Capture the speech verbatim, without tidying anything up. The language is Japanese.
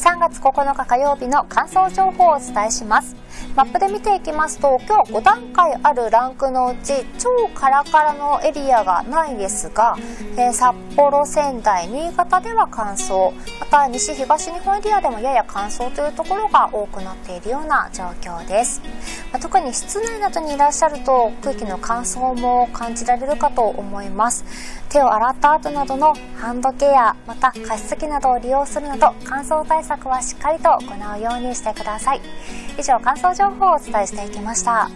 さんがつここのか火曜日の乾燥情報をお伝えします。マップで見ていきますと、今日ごだんかいあるランクのうち超カラカラのエリアがないですが、えー、札幌、仙台、新潟では乾燥、また西東日本エリアでもやや乾燥というところが多くなっているような状況です。まあ、特に室内などにいらっしゃると空気の乾燥も感じられるかと思います。手を洗った後などのハンドケア、また加湿器などを利用するなど乾燥対策はしっかりと行うようにしてください。以上、乾燥情報をお伝えしていきました。